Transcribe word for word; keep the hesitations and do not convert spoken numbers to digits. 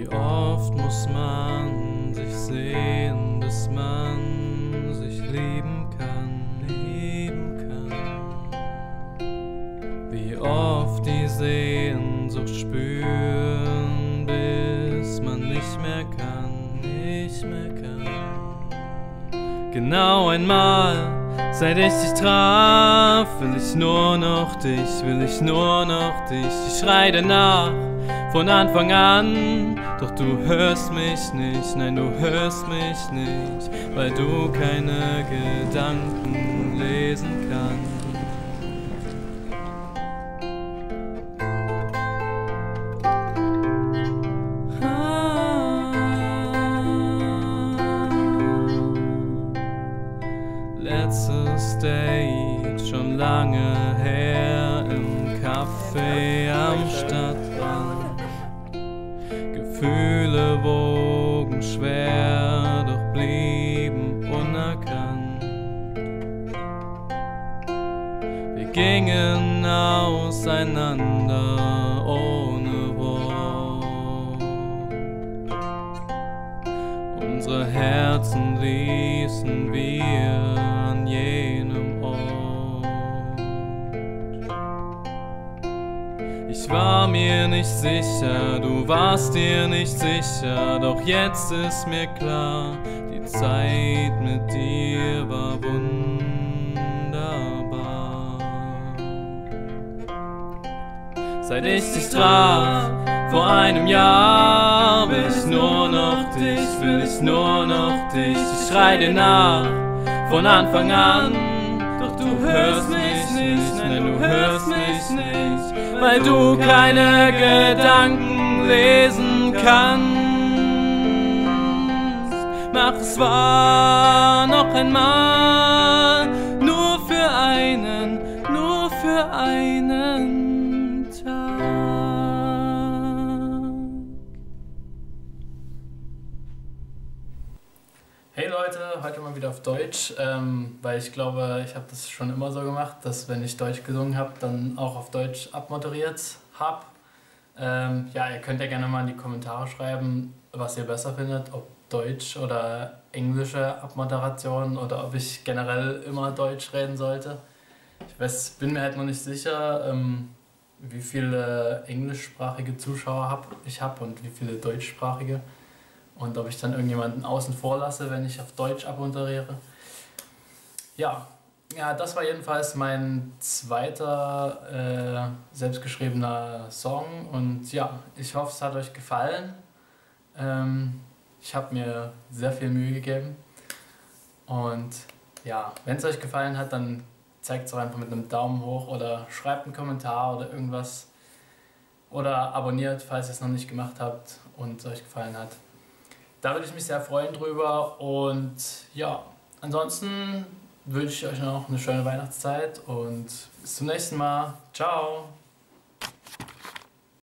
Wie oft muss man sich sehen, bis man sich lieben kann, lieben kann? Wie oft die Sehnsucht spüren, bis man nicht mehr kann, nicht mehr kann? Genau einmal, seit ich dich traf, will ich nur noch dich, will ich nur noch dich. Ich schrei danach von Anfang an, doch du hörst mich nicht, nein, du hörst mich nicht, weil du keine Gedanken lesen kannst. Letztes Date, schon lange her, im Café am Stadtrand. Gefühle wogen schwer, doch blieben unerkannt. Wir gingen auseinander ohne Wort. Unsere Herzen ließen wir an jenem Ort. Ich war mir nicht sicher, du warst dir nicht sicher, doch jetzt ist mir klar, die Zeit mit dir war wunderbar. Seit ich dich traf, vor einem Jahr, will ich nur noch dich, will ich nur noch dich. Ich schrei dir nach von Anfang an, doch du hörst mich nicht, nein, du hörst mich nicht, weil du keine Gedanken lesen kannst. Mach es wahr noch einmal, nur für einen, nur für einen Tag. Hey Leute, heute mal wieder auf Deutsch, ähm, weil ich glaube, ich habe das schon immer so gemacht, dass wenn ich Deutsch gesungen habe, dann auch auf Deutsch abmoderiert habe. Ähm, ja, ihr könnt ja gerne mal in die Kommentare schreiben, was ihr besser findet, ob Deutsch oder englische Abmoderation oder ob ich generell immer Deutsch reden sollte. Ich weiß, bin mir halt noch nicht sicher, ähm, wie viele englischsprachige Zuschauer hab, ich habe und wie viele deutschsprachige. Und ob ich dann irgendjemanden außen vor lasse, wenn ich auf Deutsch abmoderiere. Ja, ja, das war jedenfalls mein zweiter äh, selbstgeschriebener Song. Und ja, ich hoffe, es hat euch gefallen. Ähm, ich habe mir sehr viel Mühe gegeben. Und ja, wenn es euch gefallen hat, dann zeigt es doch einfach mit einem Daumen hoch oder schreibt einen Kommentar oder irgendwas. Oder abonniert, falls ihr es noch nicht gemacht habt und es euch gefallen hat. Da würde ich mich sehr freuen drüber und ja, ansonsten wünsche ich euch noch eine schöne Weihnachtszeit und bis zum nächsten Mal. Ciao!